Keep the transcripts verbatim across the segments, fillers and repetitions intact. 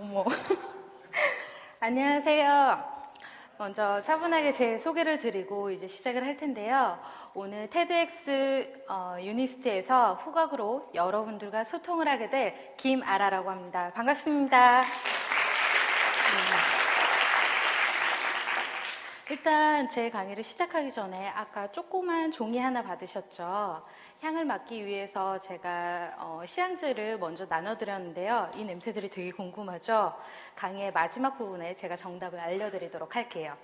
어머. 안녕하세요. 먼저 차분하게 제 소개를 드리고 이제 시작을 할 텐데요. 오늘 테드x 어, 유니스트에서 후각으로 여러분들과 소통을 하게 될 김아라라고 합니다. 반갑습니다. 일단 제 강의를 시작하기 전에 아까 조그만 종이 하나 받으셨죠? 향을 맡기 위해서 제가 어, 시향제를 먼저 나눠드렸는데요. 이 냄새들이 되게 궁금하죠? 강의의 마지막 부분에 제가 정답을 알려드리도록 할게요.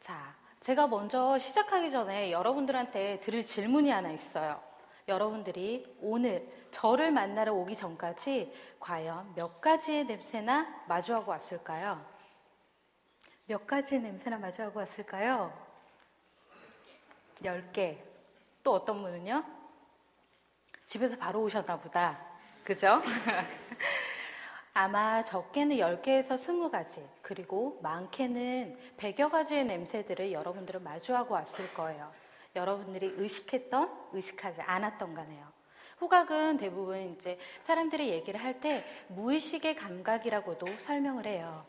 자, 제가 먼저 시작하기 전에 여러분들한테 드릴 질문이 하나 있어요. 여러분들이 오늘 저를 만나러 오기 전까지 과연 몇 가지의 냄새나 마주하고 왔을까요? 몇 가지의 냄새나 마주하고 왔을까요? 열 개. 또 어떤 분은요? 집에서 바로 오셨나 보다. 그죠? 아마 적게는 열 개에서 스무 가지, 그리고 많게는 백여 가지의 냄새들을 여러분들은 마주하고 왔을 거예요. 여러분들이 의식했던, 의식하지 않았던 가네요. 후각은 대부분 이제 사람들이 얘기를 할 때 무의식의 감각이라고도 설명을 해요.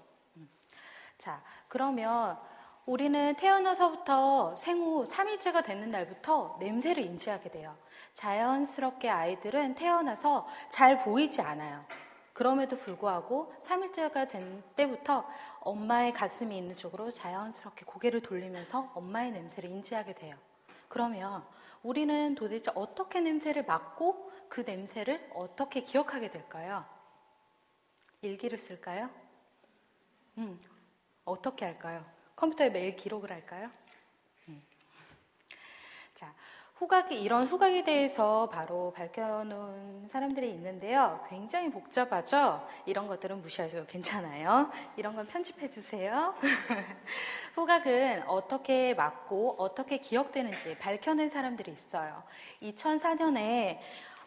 자, 그러면 우리는 태어나서부터 생후 삼 일째가 되는 날부터 냄새를 인지하게 돼요. 자연스럽게 아이들은 태어나서 잘 보이지 않아요. 그럼에도 불구하고 삼 일째가 된 때부터 엄마의 가슴이 있는 쪽으로 자연스럽게 고개를 돌리면서 엄마의 냄새를 인지하게 돼요. 그러면 우리는 도대체 어떻게 냄새를 맡고 그 냄새를 어떻게 기억하게 될까요? 일기를 쓸까요? 음. 어떻게 할까요? 컴퓨터에 매일 기록을 할까요? 음. 자, 후각이, 이런 후각에 대해서 바로 밝혀놓은 사람들이 있는데요. 굉장히 복잡하죠? 이런 것들은 무시하셔도 괜찮아요. 이런 건 편집해주세요. 후각은 어떻게 맡고 어떻게 기억되는지 밝혀낸 사람들이 있어요. 이천사 년에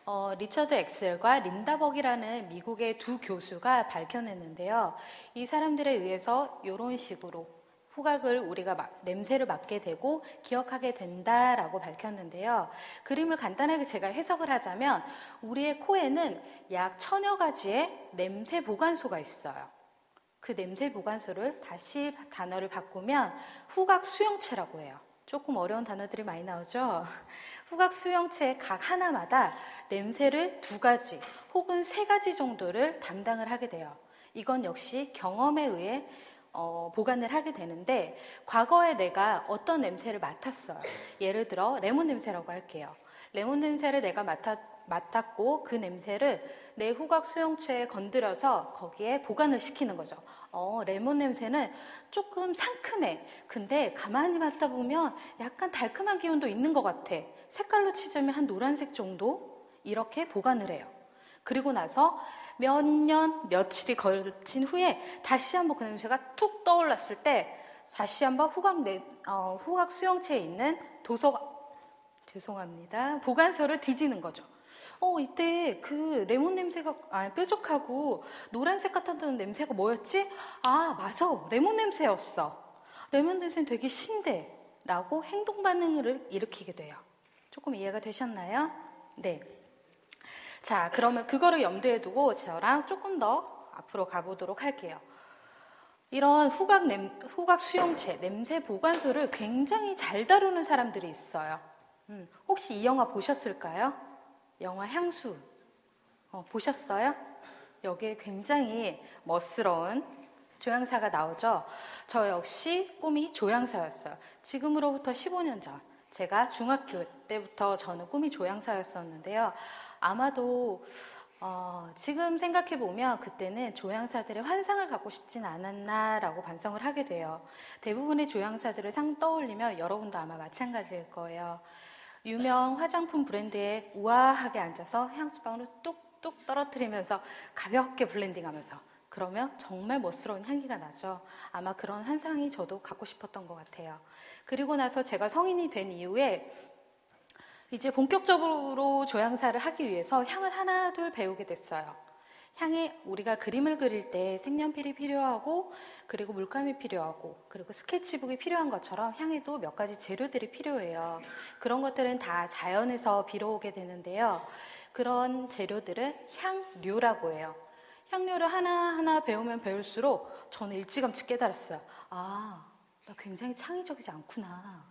어, 리처드 엑셀과 린다 버기라는 미국의 두 교수가 밝혀냈는데요. 이 사람들에 의해서 이런 식으로 후각을 우리가 막, 냄새를 맡게 되고 기억하게 된다라고 밝혔는데요. 그림을 간단하게 제가 해석을 하자면 우리의 코에는 약 천여 가지의 냄새 보관소가 있어요. 그 냄새 보관소를 다시 단어를 바꾸면 후각 수용체라고 해요. 조금 어려운 단어들이 많이 나오죠? 후각 수용체의 각 하나마다 냄새를 두 가지 혹은 세 가지 정도를 담당을 하게 돼요. 이건 역시 경험에 의해 어, 보관을 하게 되는데 과거에 내가 어떤 냄새를 맡았어요. 예를 들어 레몬 냄새라고 할게요. 레몬 냄새를 내가 맡았, 맡았고 그 냄새를 내 후각 수용체에 건드려서 거기에 보관을 시키는 거죠. 어, 레몬 냄새는 조금 상큼해. 근데 가만히 맡다 보면 약간 달콤한 기운도 있는 것 같아. 색깔로 치자면 한 노란색 정도? 이렇게 보관을 해요. 그리고 나서 몇 년, 며칠이 걸친 후에 다시 한번 그 냄새가 툭 떠올랐을 때 다시 한번 후각, 내, 어, 후각 수용체에 있는 도서 죄송합니다. 보관소를 뒤지는 거죠. 어, 이때 그 레몬 냄새가 아, 뾰족하고 노란색 같았던 냄새가 뭐였지? 아, 맞아. 레몬 냄새였어. 레몬 냄새는 되게 신데 라고 행동 반응을 일으키게 돼요. 조금 이해가 되셨나요? 네. 자, 그러면 그거를 염두에 두고 저랑 조금 더 앞으로 가보도록 할게요. 이런 후각, 냄, 후각 수용체, 냄새 보관소를 굉장히 잘 다루는 사람들이 있어요. 음, 혹시 이 영화 보셨을까요? 영화 향수 어, 보셨어요? 여기에 굉장히 멋스러운 조향사가 나오죠. 저 역시 꿈이 조향사였어요. 지금으로부터 십오 년 전 제가 중학교 때부터 저는 꿈이 조향사였었는데요. 아마도 어, 지금 생각해보면 그때는 조향사들의 환상을 갖고 싶진 않았나라고 반성을 하게 돼요. 대부분의 조향사들을 상 떠올리면 여러분도 아마 마찬가지일 거예요. 유명 화장품 브랜드에 우아하게 앉아서 향수방으로 뚝뚝 떨어뜨리면서 가볍게 블렌딩하면서 그러면 정말 멋스러운 향기가 나죠. 아마 그런 환상이 저도 갖고 싶었던 것 같아요. 그리고 나서 제가 성인이 된 이후에 이제 본격적으로 조향사를 하기 위해서 향을 하나 둘 배우게 됐어요. 향에 우리가 그림을 그릴 때 색연필이 필요하고 그리고 물감이 필요하고 그리고 스케치북이 필요한 것처럼 향에도 몇 가지 재료들이 필요해요. 그런 것들은 다 자연에서 빌어오게 되는데요. 그런 재료들을 향료라고 해요. 향료를 하나하나 배우면 배울수록 저는 일찌감치 깨달았어요. 아, 나 굉장히 창의적이지 않구나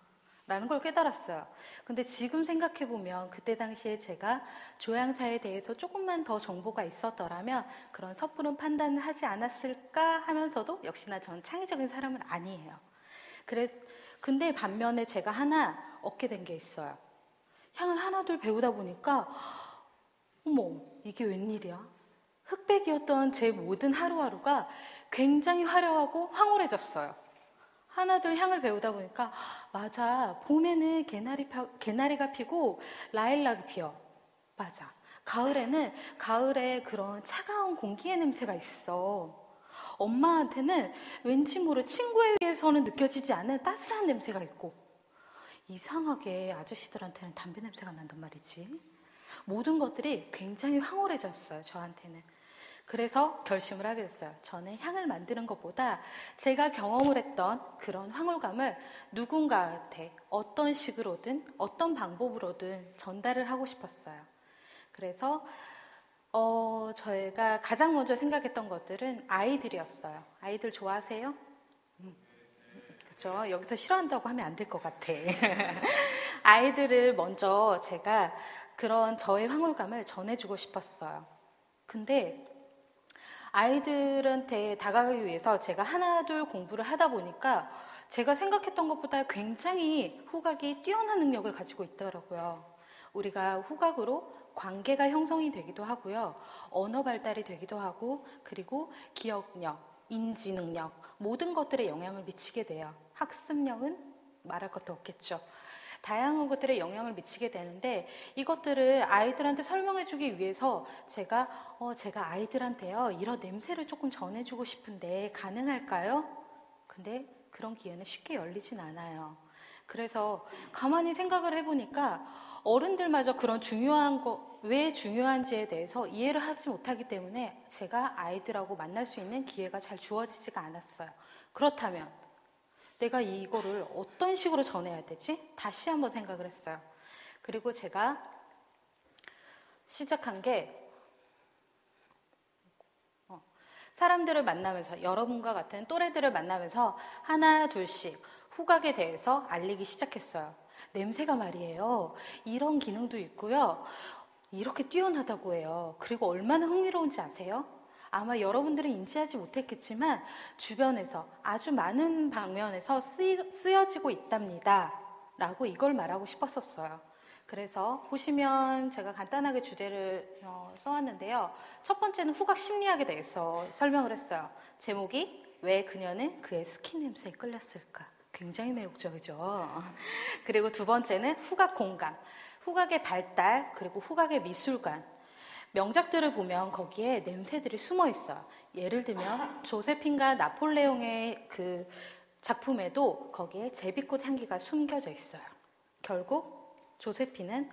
라는 걸 깨달았어요. 근데 지금 생각해보면 그때 당시에 제가 조향사에 대해서 조금만 더 정보가 있었더라면 그런 섣부른 판단을 하지 않았을까 하면서도 역시나 전 창의적인 사람은 아니에요. 그래서 근데 반면에 제가 하나 얻게 된 게 있어요. 향을 하나둘 배우다 보니까 어머, 이게 웬일이야? 흑백이었던 제 모든 하루하루가 굉장히 화려하고 황홀해졌어요. 하나둘 향을 배우다 보니까 맞아, 봄에는 개나리 파, 개나리가 피고 라일락이 피어. 맞아, 가을에는 가을에 그런 차가운 공기의 냄새가 있어. 엄마한테는 왠지 모를 친구에게서는 느껴지지 않은 따스한 냄새가 있고, 이상하게 아저씨들한테는 담배 냄새가 난단 말이지. 모든 것들이 굉장히 황홀해졌어요, 저한테는. 그래서 결심을 하게 됐어요. 저는 향을 만드는 것보다 제가 경험을 했던 그런 황홀감을 누군가한테 어떤 식으로든 어떤 방법으로든 전달을 하고 싶었어요. 그래서 어, 저희가 가장 먼저 생각했던 것들은 아이들이었어요. 아이들 좋아하세요? 음. 그렇죠? 여기서 싫어한다고 하면 안 될 것 같아. 아이들을 먼저 제가 그런 저의 황홀감을 전해주고 싶었어요. 근데 아이들한테 다가가기 위해서 제가 하나둘 공부를 하다 보니까 제가 생각했던 것보다 굉장히 후각이 뛰어난 능력을 가지고 있더라고요. 우리가 후각으로 관계가 형성이 되기도 하고요, 언어 발달이 되기도 하고, 그리고 기억력, 인지 능력, 모든 것들에 영향을 미치게 돼요. 학습력은 말할 것도 없겠죠. 다양한 것들에 영향을 미치게 되는데, 이것들을 아이들한테 설명해주기 위해서 제가 어, 제가 아이들한테요, 이런 냄새를 조금 전해주고 싶은데 가능할까요? 근데 그런 기회는 쉽게 열리진 않아요. 그래서 가만히 생각을 해보니까 어른들마저 그런 중요한 거, 왜 중요한지에 대해서 이해를 하지 못하기 때문에 제가 아이들하고 만날 수 있는 기회가 잘 주어지지가 않았어요. 그렇다면 내가 이거를 어떤 식으로 전해야 되지? 다시 한번 생각을 했어요. 그리고 제가 시작한 게, 사람들을 만나면서, 여러분과 같은 또래들을 만나면서 하나 둘씩 후각에 대해서 알리기 시작했어요. 냄새가 말이에요, 이런 기능도 있고요, 이렇게 뛰어나다고 해요. 그리고 얼마나 흥미로운지 아세요? 아마 여러분들은 인지하지 못했겠지만 주변에서 아주 많은 방면에서 쓰이, 쓰여지고 있답니다 라고 이걸 말하고 싶었었어요. 그래서 보시면 제가 간단하게 주제를 어, 써왔는데요. 첫 번째는 후각 심리학에 대해서 설명을 했어요. 제목이 왜 그녀는 그의 스킨 냄새에 끌렸을까? 굉장히 매혹적이죠. 그리고 두 번째는 후각 공감, 후각의 발달, 그리고 후각의 미술관. 명작들을 보면 거기에 냄새들이 숨어 있어요. 예를 들면 조세핀과 나폴레옹의 그 작품에도 거기에 제비꽃 향기가 숨겨져 있어요. 결국 조세핀은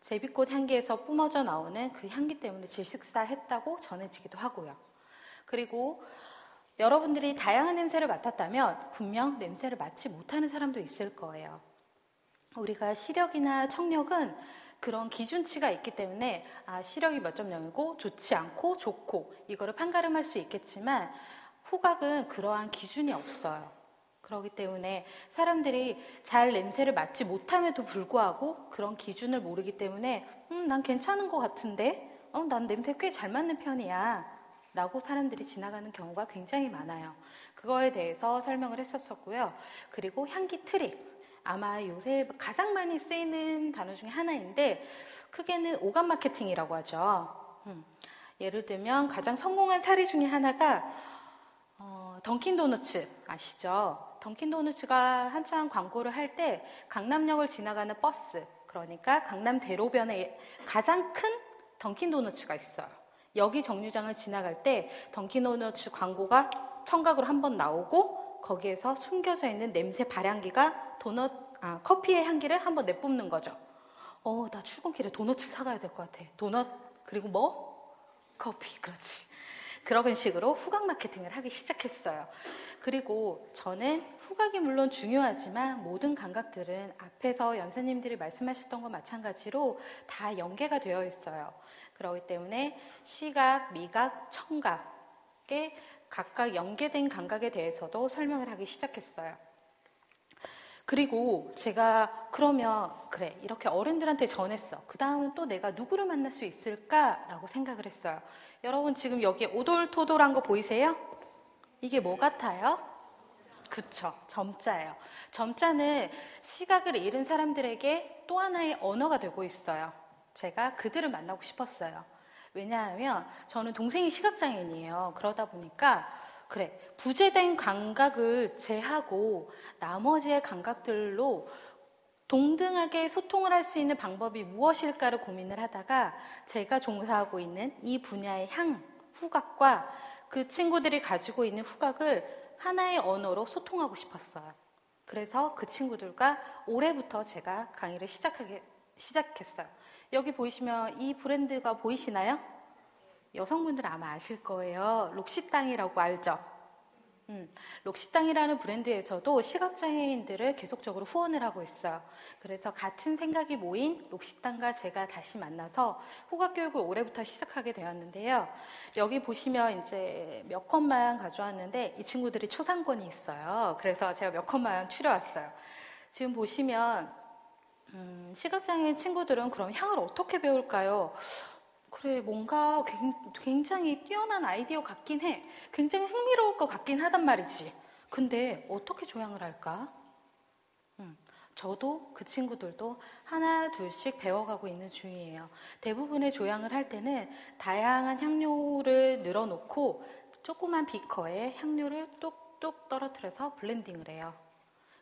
제비꽃 향기에서 뿜어져 나오는 그 향기 때문에 질식사했다고 전해지기도 하고요. 그리고 여러분들이 다양한 냄새를 맡았다면 분명 냄새를 맡지 못하는 사람도 있을 거예요. 우리가 시력이나 청력은 그런 기준치가 있기 때문에 아, 시력이 몇 점 영이고 좋지 않고 좋고 이거를 판가름할 수 있겠지만, 후각은 그러한 기준이 없어요. 그렇기 때문에 사람들이 잘 냄새를 맡지 못함에도 불구하고 그런 기준을 모르기 때문에 음, 난 괜찮은 것 같은데, 어, 난 냄새 꽤 잘 맡는 편이야 라고 사람들이 지나가는 경우가 굉장히 많아요. 그거에 대해서 설명을 했었었고요. 그리고 향기 트릭, 아마 요새 가장 많이 쓰이는 단어 중에 하나인데 크게는 오감 마케팅이라고 하죠. 음. 예를 들면 가장 성공한 사례 중에 하나가 어, 던킨 도너츠 아시죠? 던킨 도너츠가 한창 광고를 할 때 강남역을 지나가는 버스, 그러니까 강남 대로변에 가장 큰 던킨 도너츠가 있어요. 여기 정류장을 지나갈 때 던킨 도너츠 광고가 청각으로 한번 나오고, 거기에서 숨겨져 있는 냄새 발향기가 도넛, 아, 커피의 향기를 한번 내뿜는 거죠. 어, 나 출근길에 도넛 사가야 될 것 같아. 도넛, 그리고 뭐? 커피, 그렇지. 그런 식으로 후각 마케팅을 하기 시작했어요. 그리고 저는 후각이 물론 중요하지만 모든 감각들은 앞에서 연세님들이 말씀하셨던 것 마찬가지로 다 연계가 되어 있어요. 그렇기 때문에 시각, 미각, 청각에 각각 연계된 감각에 대해서도 설명을 하기 시작했어요. 그리고 제가 그러면 그래 이렇게 어른들한테 전했어. 그 다음은 또 내가 누구를 만날 수 있을까라고 생각을 했어요. 여러분 지금 여기에 오돌토돌한 거 보이세요? 이게 뭐 같아요? 그쵸, 점자예요. 점자는 시각을 잃은 사람들에게 또 하나의 언어가 되고 있어요. 제가 그들을 만나고 싶었어요. 왜냐하면 저는 동생이 시각장애인이에요. 그러다 보니까 그래, 부재된 감각을 제하고 나머지의 감각들로 동등하게 소통을 할 수 있는 방법이 무엇일까를 고민을 하다가 제가 종사하고 있는 이 분야의 향, 후각과 그 친구들이 가지고 있는 후각을 하나의 언어로 소통하고 싶었어요. 그래서 그 친구들과 올해부터 제가 강의를 시작하게, 시작했어요. 여기 보시면 이 브랜드가 보이시나요? 여성분들 아마 아실 거예요. 록시땅이라고 알죠? 음, 록시땅이라는 브랜드에서도 시각장애인들을 계속적으로 후원을 하고 있어요. 그래서 같은 생각이 모인 록시땅과 제가 다시 만나서 후각교육을 올해부터 시작하게 되었는데요. 여기 보시면 이제 몇 컷만 가져왔는데 이 친구들이 초상권이 있어요. 그래서 제가 몇 컷만 추려왔어요. 지금 보시면 음, 시각장애인 친구들은 그럼 향을 어떻게 배울까요? 그래 뭔가 굉장히 뛰어난 아이디어 같긴 해. 굉장히 흥미로울 것 같긴 하단 말이지. 근데 어떻게 조향을 할까? 음, 저도 그 친구들도 하나 둘씩 배워가고 있는 중이에요. 대부분의 조향을 할 때는 다양한 향료를 늘어놓고 조그만 비커에 향료를 뚝뚝 떨어뜨려서 블렌딩을 해요.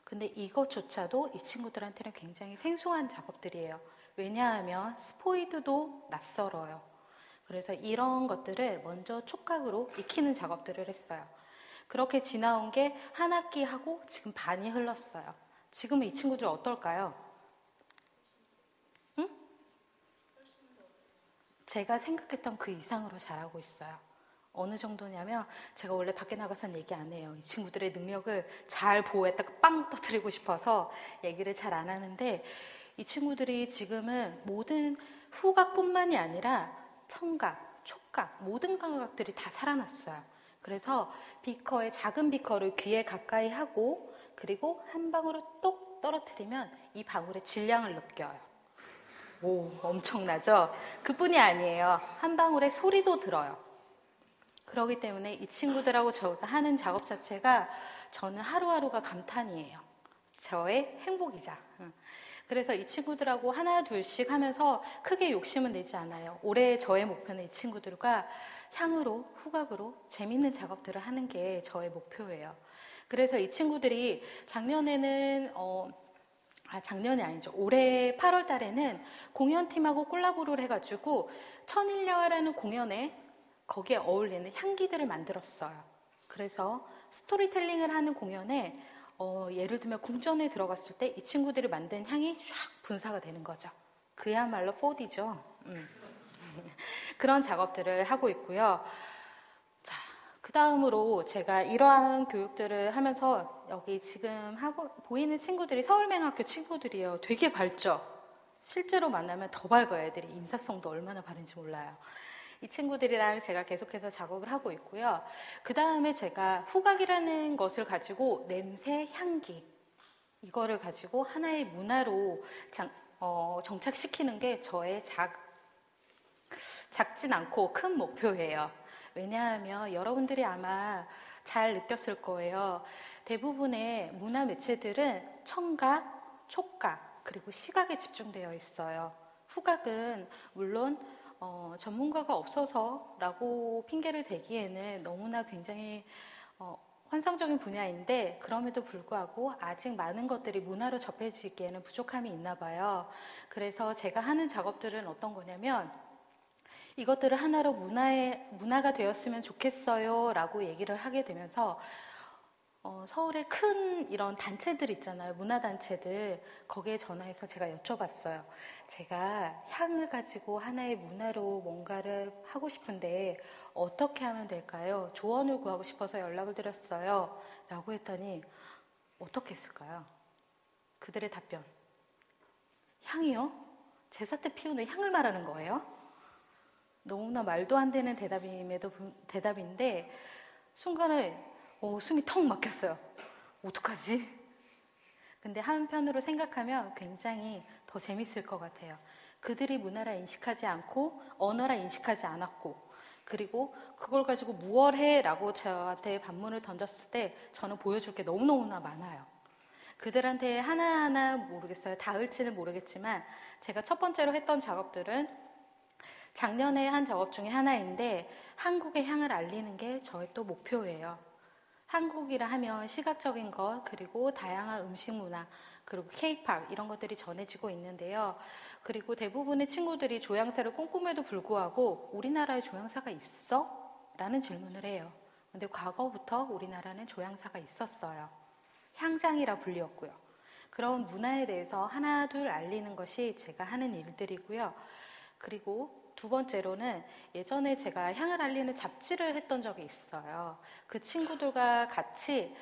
근데 이것조차도 이 친구들한테는 굉장히 생소한 작업들이에요. 왜냐하면 스포이드도 낯설어요. 그래서 이런 것들을 먼저 촉각으로 익히는 작업들을 했어요. 그렇게 지나온 게 한 학기 하고 지금 반이 흘렀어요. 지금은 이 친구들 어떨까요? 응? 제가 생각했던 그 이상으로 잘하고 있어요. 어느 정도냐면 제가 원래 밖에 나가서는 얘기 안 해요. 이 친구들의 능력을 잘 보호했다가 빵 터뜨리고 싶어서 얘기를 잘 안 하는데 이 친구들이 지금은 모든 후각뿐만이 아니라 청각, 촉각, 모든 감각들이 다 살아났어요. 그래서 비커에 작은 비커를 귀에 가까이 하고 그리고 한 방울을 똑 떨어뜨리면 이 방울의 질량을 느껴요. 오, 엄청나죠? 그뿐이 아니에요. 한 방울의 소리도 들어요. 그렇기 때문에 이 친구들하고 저가 하는 작업 자체가 저는 하루하루가 감탄이에요. 저의 행복이자. 그래서 이 친구들하고 하나 둘씩 하면서 크게 욕심은 내지 않아요. 올해 저의 목표는 이 친구들과 향으로 후각으로 재밌는 작업들을 하는 게 저의 목표예요. 그래서 이 친구들이 작년에는 어, 아 작년이 아니죠. 올해 팔월 달에는 공연팀하고 콜라보를 해가지고 천일야화라는 공연에 거기에 어울리는 향기들을 만들었어요. 그래서 스토리텔링을 하는 공연에 어, 예를 들면 궁전에 들어갔을 때 이 친구들이 만든 향이 쫙 분사가 되는 거죠. 그야말로 포디죠. 음. 그런 작업들을 하고 있고요. 자, 그 다음으로 제가 이러한 교육들을 하면서 여기 지금 하고 보이는 친구들이 서울맹학교 친구들이에요. 되게 밝죠? 실제로 만나면 더 밝아요. 애들이 인사성도 얼마나 바른지 몰라요. 이 친구들이랑 제가 계속해서 작업을 하고 있고요. 그 다음에 제가 후각이라는 것을 가지고 냄새, 향기 이거를 가지고 하나의 문화로 장, 어, 정착시키는 게 저의 작, 작진 않고 큰 목표예요. 왜냐하면 여러분들이 아마 잘 느꼈을 거예요. 대부분의 문화 매체들은 청각, 촉각, 그리고 시각에 집중되어 있어요. 후각은 물론 어, 전문가가 없어서라고 핑계를 대기에는 너무나 굉장히 어, 환상적인 분야인데 그럼에도 불구하고 아직 많은 것들이 문화로 접해지기에는 부족함이 있나 봐요. 그래서 제가 하는 작업들은 어떤 거냐면 이것들을 하나로 문화에, 문화가 되었으면 좋겠어요 라고 얘기를 하게 되면서 어, 서울의 큰 이런 단체들 있잖아요. 문화단체들. 거기에 전화해서 제가 여쭤봤어요. 제가 향을 가지고 하나의 문화로 뭔가를 하고 싶은데 어떻게 하면 될까요? 조언을 구하고 싶어서 연락을 드렸어요. 라고 했더니 어떻게 했을까요? 그들의 답변. 향이요? 제사 때 피우는 향을 말하는 거예요? 너무나 말도 안 되는 대답임에도 대답인데 순간에 오, 숨이 턱 막혔어요. 어떡하지? 근데 한편으로 생각하면 굉장히 더 재밌을 것 같아요. 그들이 문화라 인식하지 않고 언어라 인식하지 않았고 그리고 그걸 가지고 무얼 해? 라고 저한테 반문을 던졌을 때 저는 보여줄 게 너무너무나 많아요. 그들한테 하나하나 모르겠어요. 닿을지는 모르겠지만 제가 첫 번째로 했던 작업들은 작년에 한 작업 중에 하나인데 한국의 향을 알리는 게 저의 또 목표예요. 한국이라 하면 시각적인 것 그리고 다양한 음식 문화 그리고 케이팝 이런 것들이 전해지고 있는데요. 그리고 대부분의 친구들이 조향사를 꿈꿈에도 불구하고 우리나라에 조향사가 있어? 라는 질문을 해요. 근데 과거부터 우리나라는 조향사가 있었어요. 향장이라 불리웠고요. 그런 문화에 대해서 하나 둘 알리는 것이 제가 하는 일들이고요. 그리고 두 번째로는 예전에 제가 향을 알리는 잡지를 했던 적이 있어요. 그 친구들과 같이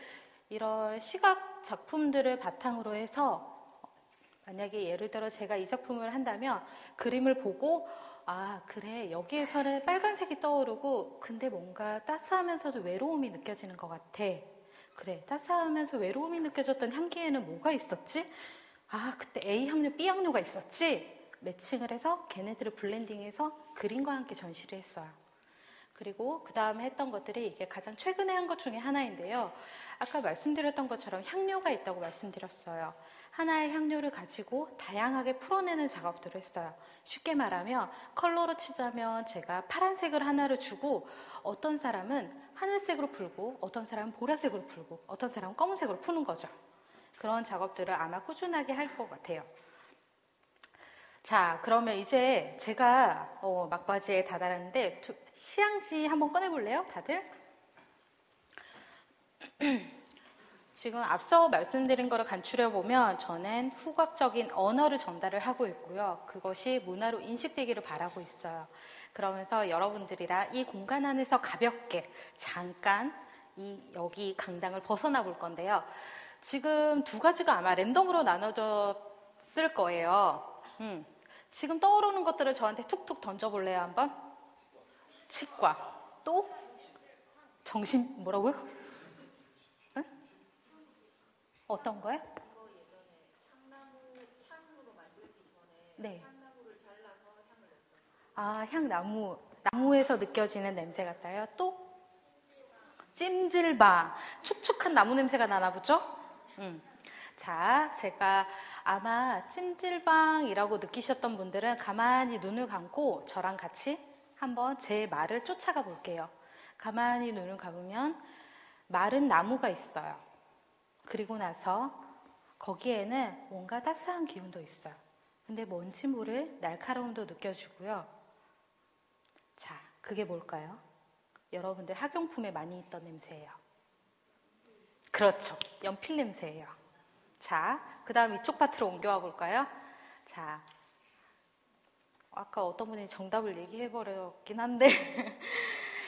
이런 시각 작품들을 바탕으로 해서 만약에 예를 들어 제가 이 작품을 한다면 그림을 보고 아 그래 여기에서는 빨간색이 떠오르고 근데 뭔가 따스하면서도 외로움이 느껴지는 것 같아. 그래 따스하면서 외로움이 느껴졌던 향기에는 뭐가 있었지? 아 그때 에이 향료, 비 향료가 있었지? 매칭을 해서 걔네들을 블렌딩해서 그림과 함께 전시를 했어요. 그리고 그 다음에 했던 것들이 이게 가장 최근에 한 것 중에 하나인데요. 아까 말씀드렸던 것처럼 향료가 있다고 말씀드렸어요. 하나의 향료를 가지고 다양하게 풀어내는 작업들을 했어요. 쉽게 말하면 컬러로 치자면 제가 파란색을 하나를 주고 어떤 사람은 하늘색으로 풀고 어떤 사람은 보라색으로 풀고 어떤 사람은 검은색으로 푸는 거죠. 그런 작업들을 아마 꾸준하게 할 것 같아요. 자, 그러면 이제 제가 어, 막바지에 다다랐는데 두, 시향지 한번 꺼내볼래요? 다들? 지금 앞서 말씀드린 거를 간추려보면 저는 후각적인 언어를 전달을 하고 있고요. 그것이 문화로 인식되기를 바라고 있어요. 그러면서 여러분들이랑 이 공간 안에서 가볍게 잠깐 이 여기 강당을 벗어나 볼 건데요. 지금 두 가지가 아마 랜덤으로 나눠졌을 거예요. 음, 지금 떠오르는 것들을 저한테 툭툭 던져볼래요, 한번? 치과, 또? 정신, 뭐라고요? 응? 어떤 거예요? 이거 예전에 향나무, 향으로 만들기 전에 네. 향나무를 잘라서 향을 냈잖아요. 아, 향나무. 나무에서 느껴지는 냄새 같아요. 또? 찜질방. 축축한 나무 냄새가 나나 보죠? 음. 자, 제가 아마 찜질방이라고 느끼셨던 분들은 가만히 눈을 감고 저랑 같이 한번 제 말을 쫓아가 볼게요. 가만히 눈을 감으면 마른 나무가 있어요. 그리고 나서 거기에는 뭔가 따스한 기운도 있어요. 근데 뭔지 모를 날카로움도 느껴지고요. 자, 그게 뭘까요? 여러분들 학용품에 많이 있던 냄새예요. 그렇죠. 연필 냄새예요. 자, 그 다음 이쪽 파트로 옮겨와 볼까요? 자, 아까 어떤 분이 정답을 얘기해버렸긴 한데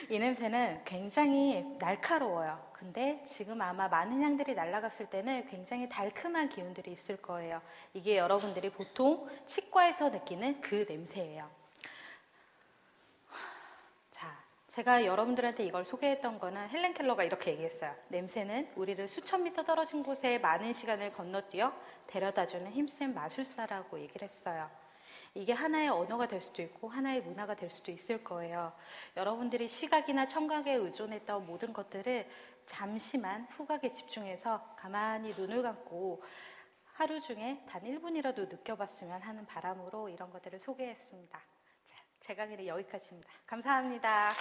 이 냄새는 굉장히 날카로워요. 근데 지금 아마 많은 향들이 날아갔을 때는 굉장히 달큼한 기운들이 있을 거예요. 이게 여러분들이 보통 치과에서 느끼는 그 냄새예요. 자, 제가 여러분들한테 이걸 소개했던 거는 헬렌 켈러가 이렇게 얘기했어요. 냄새는 우리를 수천 미터 떨어진 곳에 많은 시간을 건너뛰어 데려다주는 힘센 마술사라고 얘기를 했어요. 이게 하나의 언어가 될 수도 있고 하나의 문화가 될 수도 있을 거예요. 여러분들이 시각이나 청각에 의존했던 모든 것들을 잠시만 후각에 집중해서 가만히 눈을 감고 하루 중에 단 일 분이라도 느껴봤으면 하는 바람으로 이런 것들을 소개했습니다. 제 강의는 여기까지입니다. 감사합니다.